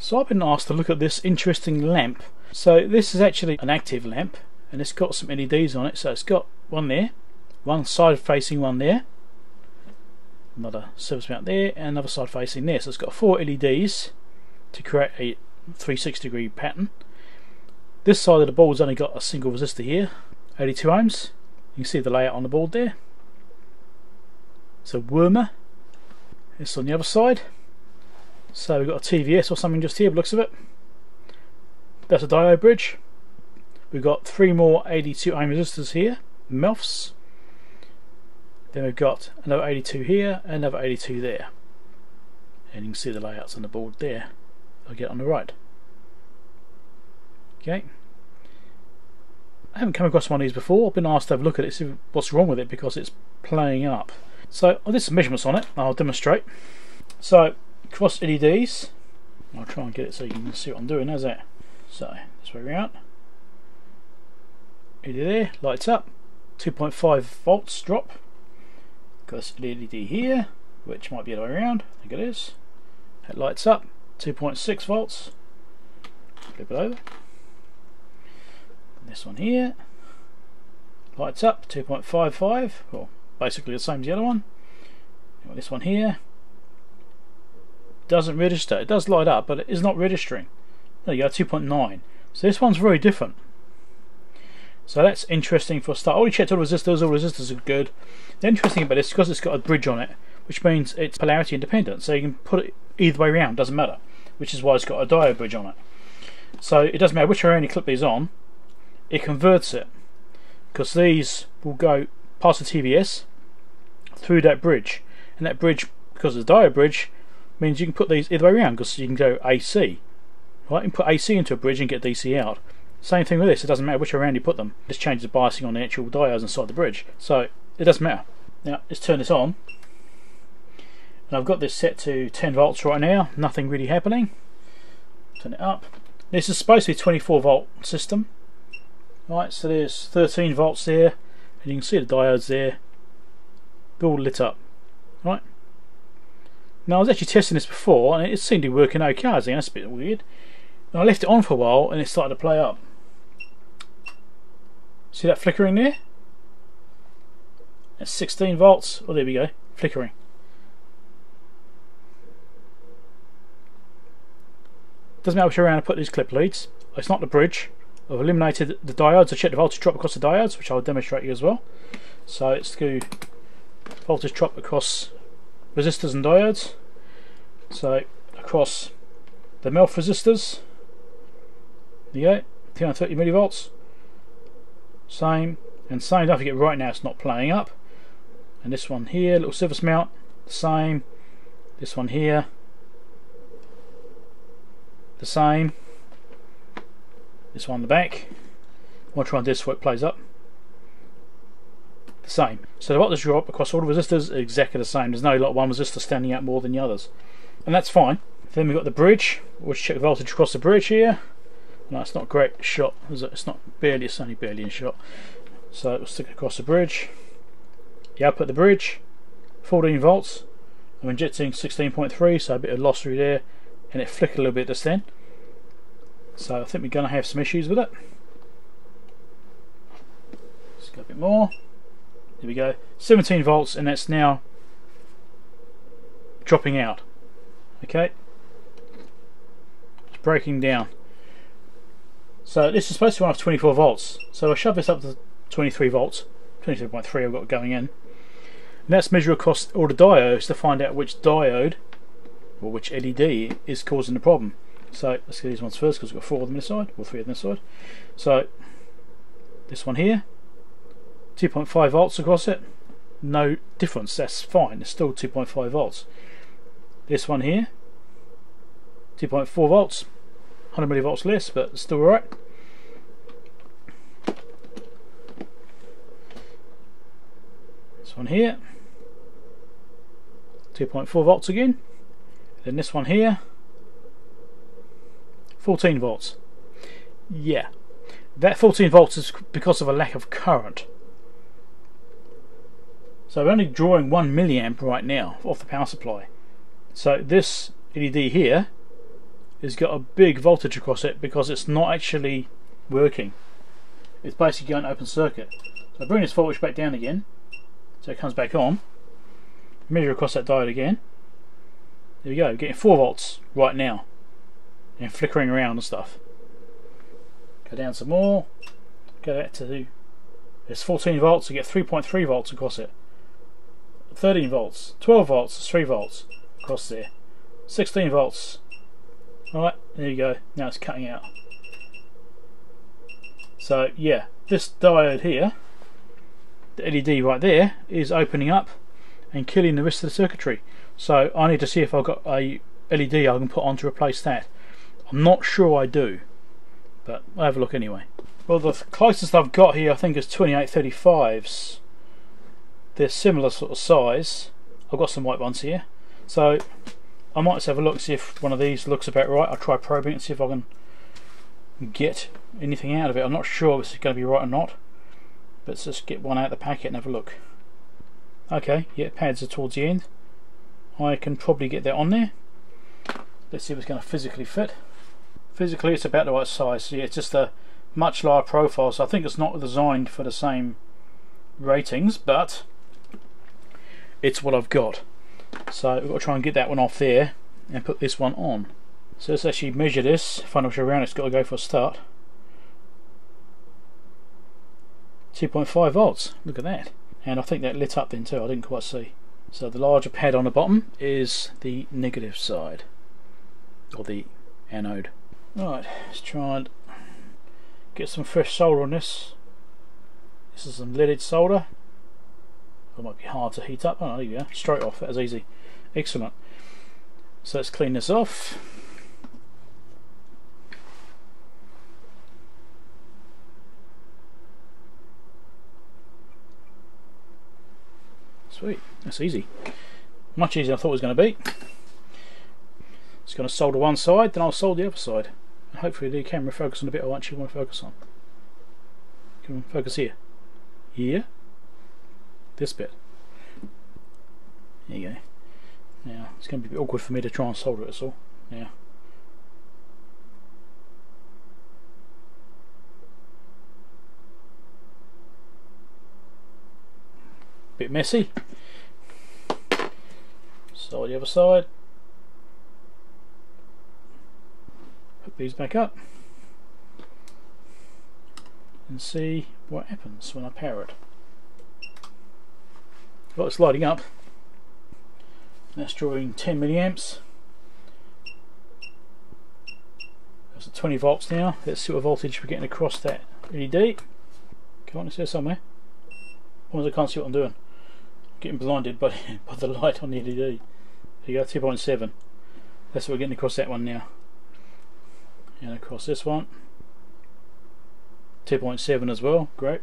So I've been asked to look at this interesting lamp. So this is actually an active lamp, and it's got some LEDs on it. So it's got one there, one side facing one there, another surface mount there, and another side facing there. So it's got 4 LEDs to create a 360 degree pattern. This side of the board's only got a single resistor here, 82 ohms. You can see the layout on the board there. It's a Werma. It's on the other side. So we've got a TVS or something just here, by the looks of it. That's a diode bridge. We've got 3 more 82 ohm resistors here, MELFs. Then we've got another 82 here, and another 82 there. And you can see the layouts on the board there. I'll get on the right. Okay. I haven't come across one of these before. I've been asked to have a look at it, see what's wrong with it, because it's playing up. So there's some measurements on it. I'll demonstrate. So cross LEDs. I'll try and get it so you can see what I'm doing. How's that? So this way around. LED there, lights up. 2.5 volts drop. Got this LED here, which might be the other way around. I think it is. That lights up. 2.6 volts. Flip it over. This one here lights up, 2.55, well basically the same as the other one. This one here doesn't register. It does light up, but it is not registering. There you go, 2.9. So this one's very different. So that's interesting for a start. I already checked all the resistors. All resistors are good. The interesting about this is because it's got a bridge on it, which means it's polarity independent. So you can put it either way around, doesn't matter. Which is why it's got a diode bridge on it. So it doesn't matter which way around you clip these on. It converts it, because these will go past the TVS through that bridge, and that bridge, because it's a diode bridge, means you can put these either way around, because you can go AC, right? You can put AC into a bridge and get DC out. Same thing with this. It doesn't matter which way around you put them. This changes the biasing on the actual diodes inside the bridge, so it doesn't matter. Now let's turn this on, and I've got this set to 10 volts right now. Nothing really happening. Turn it up. This is supposed to be a 24 volt system. Right, so there's 13 volts there, and you can see the diodes there, they're all lit up. Right. Now I was actually testing this before, and it seemed to be working okay. I think that's a bit weird. And I left it on for a while, and it started to play up. See that flickering there? That's 16 volts. Oh, there we go, flickering. Doesn't matter which way around I put these clip leads. It's not the bridge. I've eliminated the diodes. I checked the voltage drop across the diodes, which I'll demonstrate you as well. So it's the voltage drop across resistors and diodes. So across the MELF resistors, there you go, 230 millivolts. Same and same. Don't forget, right now it's not playing up. And this one here, little surface mount, the same. This one here, the same. This one on the back. I'll try and do this so it plays up. The same. So the voltage drop across all the resistors is exactly the same. There's no like one resistor standing out more than the others. And that's fine. Then we've got the bridge. We'll check the voltage across the bridge here. No, it's not a great shot, is it? It's not barely, it's only barely in shot. So it'll stick across the bridge. The output of the bridge, 14 volts. I'm injecting 16.3, so a bit of loss through there, and it flickered a little bit just then. So I think we're going to have some issues with it. Let's go a bit more. There we go. 17 volts, and that's now dropping out. Okay. It's breaking down. So this is supposed to run off 24 volts. So I shove this up to 23 volts. 23.3 I've got going in. And that's measured across all the diodes to find out which diode or which LED is causing the problem. So let's get these ones first, because we've got 4 of them this side, or 3 of them this side. So this one here, 2.5 volts across it, no difference, that's fine, it's still 2.5 volts. This one here, 2.4 volts, 100 millivolts less, but still alright. This one here, 2.4 volts again. Then this one here, 14 volts. Yeah, that 14 volts is because of a lack of current. So we're only drawing 1 milliamp right now off the power supply. So this LED here has got a big voltage across it because it's not actually working. It's basically going open circuit. So I bring this voltage back down again, so it comes back on. Measure across that diode again. There we go, getting 4 volts right now. And flickering around and stuff. Go down some more. Go back to, it's 14 volts, you get 3.3 volts across it. 13 volts, 12 volts, 3 volts across there. 16 volts. Alright, there you go. Now it's cutting out. So yeah, this diode here, the LED right there, is opening up and killing the rest of the circuitry. So I need to see if I've got a LED I can put on to replace that. I'm not sure I do, but I'll have a look anyway. Well, the closest I've got here I think is 2835s. They're similar sort of size. I've got some white ones here, so I might just have a look, see if one of these looks about right. I'll try probing and see if I can get anything out of it. I'm not sure if this is going to be right or not, but let's just get one out of the packet and have a look. Okay, yeah, pads are towards the end. I can probably get that on there. Let's see if it's going to physically fit. Physically it's about the right size, so yeah, it's just a much lower profile, so I think it's not designed for the same ratings, but it's what I've got. So we've got to try and get that one off there and put this one on. So let's actually measure this. Find out which around it's got to go for a start. 2.5 volts, look at that. And I think that lit up then too, I didn't quite see. So the larger pad on the bottom is the negative side, or the anode. Right, let's try and get some fresh solder on this. This is some leaded solder. It might be hard to heat up. Oh, there you go, straight off, that was easy. Excellent. So let's clean this off. Sweet, that's easy. Much easier than I thought it was going to be. Just going to solder one side, then I'll solder the other side. And hopefully the camera focuses on the bit I actually want to focus on. Can we focus here? Here? This bit. There you go. Now, it's going to be a bit awkward for me to try and solder it, that's all. Now. Bit messy. Solder the other side. Put these back up and see what happens when I power it. Well, it's lighting up. That's drawing 10 milliamps. That's at 20 volts now. Let's see what voltage we're getting across that LED. Come on, it's here somewhere. Almost I can't see what I'm doing. Getting blinded by the light on the LED. There you go, 2.7. That's what we're getting across that one now. And across this one. 2.7 as well, great.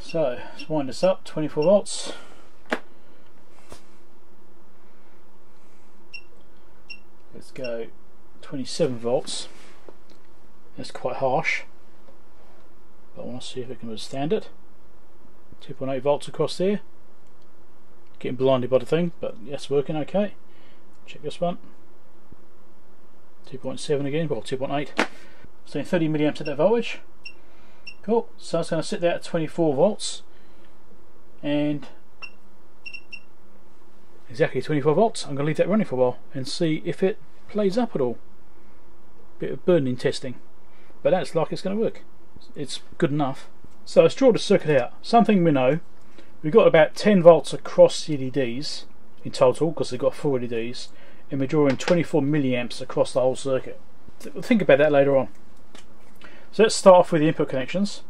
So, let's wind this up, 24 volts. Let's go 27 volts. That's quite harsh, but I want to see if it can withstand it. 2.8 volts across there. Getting blinded by the thing, but that's working okay. Check this one. 2.7 again, well 2.8. So 30 milliamps at that voltage. Cool, so it's going to sit there at 24 volts. And exactly 24 volts. I'm going to leave that running for a while and see if it plays up at all. Bit of burning testing. But that's like it's going to work. It's good enough. So let's draw the circuit out. Something we know, we've got about 10 volts across the LEDs in total, because they've got 4 LEDs, and we're drawing 24 milliamps across the whole circuit. We'll think about that later on. So let's start off with the input connections.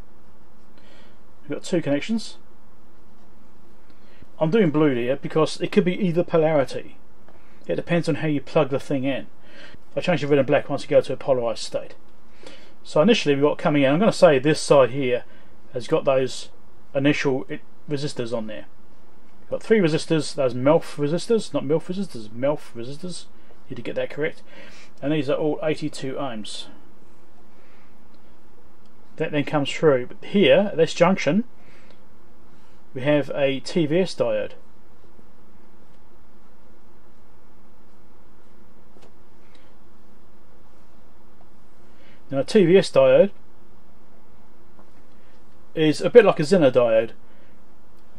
We've got 2 connections. I'm doing blue here because it could be either polarity. It depends on how you plug the thing in. I change the red and black once you go to a polarized state. So initially we've got coming in, I'm going to say this side here has got those initial resistors on there. We've got 3 resistors, those MELF resistors, not MILF resistors, MELF resistors, need to get that correct. And these are all 82 ohms. That then comes through, but here at this junction we have a TVS diode. Now a TVS diode is a bit like a Zener diode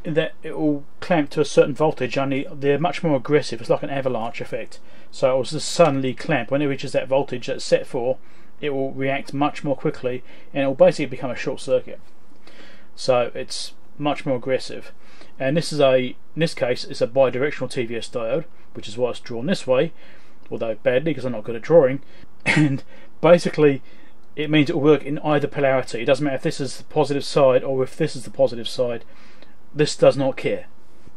in that it will clamp to a certain voltage, only they're much more aggressive. It's like an avalanche effect, so it will just suddenly clamp. When it reaches that voltage that's set for, it will react much more quickly and it will basically become a short circuit. So it's much more aggressive, and this is in this case it's a bidirectional TVS diode, which is why it's drawn this way, although badly because I'm not good at drawing. And basically it means it will work in either polarity. It doesn't matter if this is the positive side or if this is the positive side, this does not care.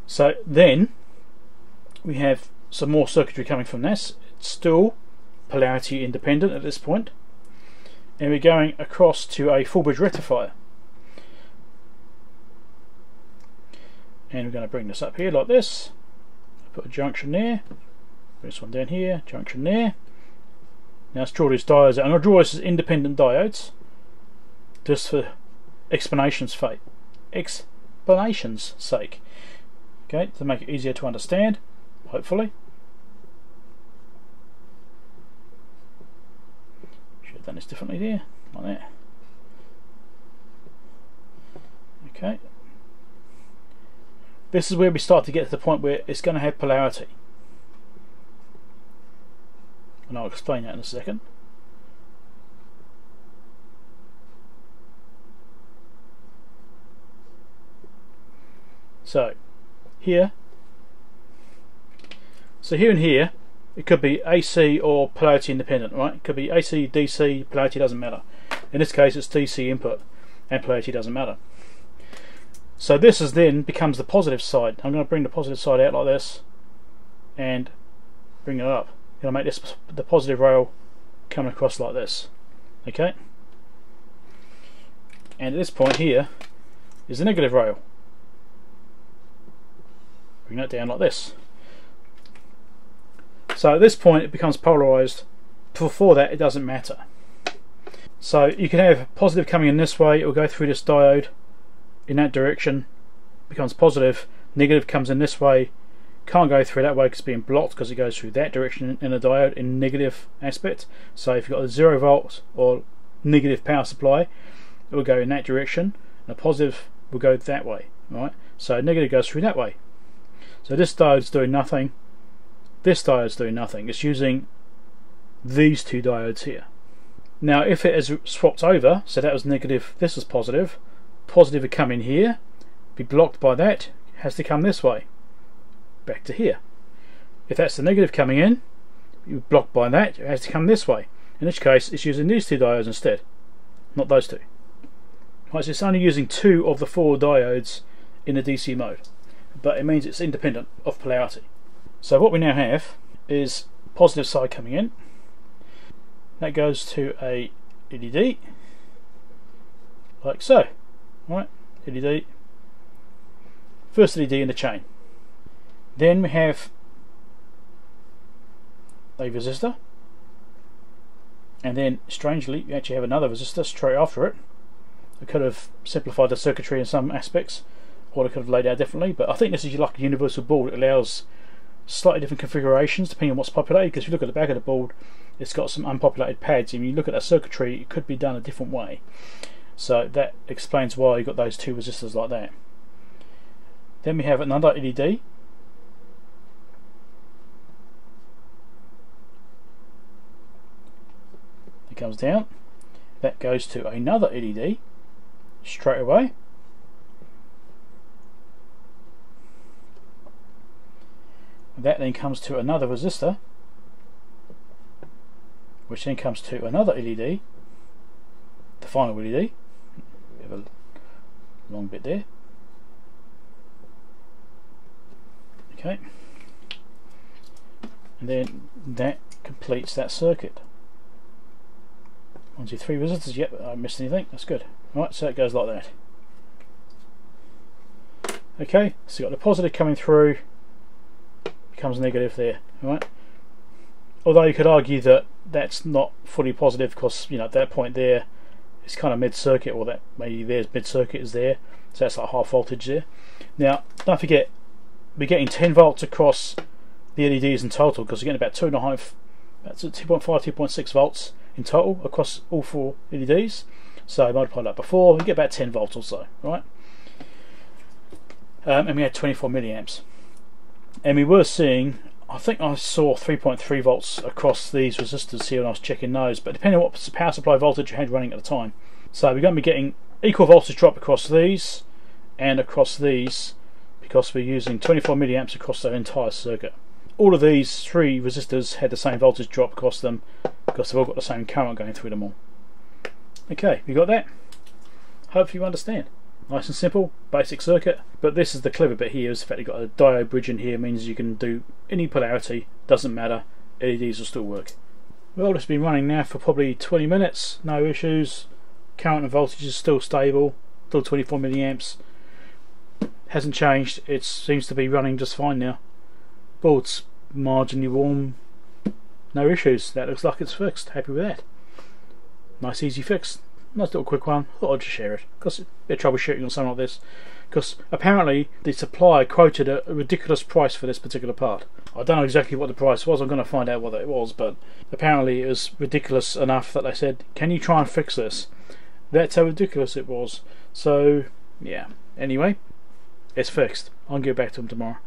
So then we have some more circuitry coming from this. It's still polarity independent at this point, and we're going across to a full bridge rectifier, and we're going to bring this up here like this, put a junction there, bring this one down here, junction there. Now let's draw these diodes out. I'm going to draw this as independent diodes just for explanation's sake, okay, to make it easier to understand, hopefully. Should have done this differently there, like that. Okay, this is where we start to get to the point where it's going to have polarity, and I'll explain that in a second. So here and here, it could be AC or polarity independent, right? It could be AC, DC, polarity doesn't matter. In this case it's DC input and polarity doesn't matter. So this is then becomes the positive side. I'm going to bring the positive side out like this and bring it up. I'm going to make this the positive rail coming across like this, okay? And at this point here is the negative rail. Bring that down like this. So at this point it becomes polarized. Before that it doesn't matter. So you can have positive coming in this way, it will go through this diode in that direction, becomes positive. Negative comes in this way, can't go through that way because it's being blocked, because it goes through that direction in a diode in negative aspect. So if you've got a 0 volt or negative power supply, it will go in that direction and a positive will go that way, right? So negative goes through that way. So this diode's doing nothing, this diode's doing nothing. It's using these two diodes here. Now if it is swapped over, so that was negative, this was positive, positive would come in here, be blocked by that, has to come this way, back to here. If that's the negative coming in, you're blocked by that, it has to come this way. In which case it's using these two diodes instead, not those two. Right, so it's only using two of the four diodes in the DC mode, but it means it's independent of polarity. So what we now have is positive side coming in, that goes to a LED like so, right? LED, first LED in the chain. Then we have a resistor, and then strangely you actually have another resistor straight after it. I could have simplified the circuitry in some aspects, or I could have laid out differently, but I think this is like a universal board. It allows slightly different configurations depending on what's populated, because if you look at the back of the board it's got some unpopulated pads, and you look at that circuitry it could be done a different way. So that explains why you've got those two resistors like that. Then we have another LED, it comes down, that goes to another LED straight away. That then comes to another resistor, which then comes to another LED, the final LED. We have a long bit there. Okay, and then that completes that circuit. 1, 2, 3 resistors. Yep, I missed anything. That's good. All right, so it goes like that. Okay, so you've got the positive coming through, becomes negative there, right? Although you could argue that that's not fully positive, because you know at that point there it's kind of mid-circuit, or that maybe there's mid-circuit is there, so that's like half voltage there. Now don't forget we're getting 10 volts across the LEDs in total, because you're getting about 2.5, 2.5, 2.6 volts in total across all four LEDs. So multiply that by 4, you get about 10 volts or so, right? And we had 24 milliamps. And we were seeing, I think I saw 3.3 volts across these resistors here when I was checking those, but depending on what power supply voltage you had running at the time. So we're going to be getting equal voltage drop across these and across these, because we're using 24 milliamps across the entire circuit. All of these three resistors had the same voltage drop across them because they've all got the same current going through them all. Okay, we got that. Hope you understand. Nice and simple, basic circuit, but this is the clever bit here, is the fact you've got a diode bridge in here, means you can do any polarity, doesn't matter, LEDs will still work. Well, it's been running now for probably 20 minutes, no issues, current and voltage is still stable, still 24 milliamps, hasn't changed, it seems to be running just fine now. Board's marginally warm, no issues, that looks like it's fixed, happy with that. Nice easy fix, nice little quick one. Thought I'd just share it because they're troubleshooting on something like this, because apparently the supplier quoted a ridiculous price for this particular part. I don't know exactly what the price was, I'm going to find out what it was, but apparently it was ridiculous enough that they said, can you try and fix this? That's how ridiculous it was. So yeah, anyway, it's fixed. I'll get back to them tomorrow.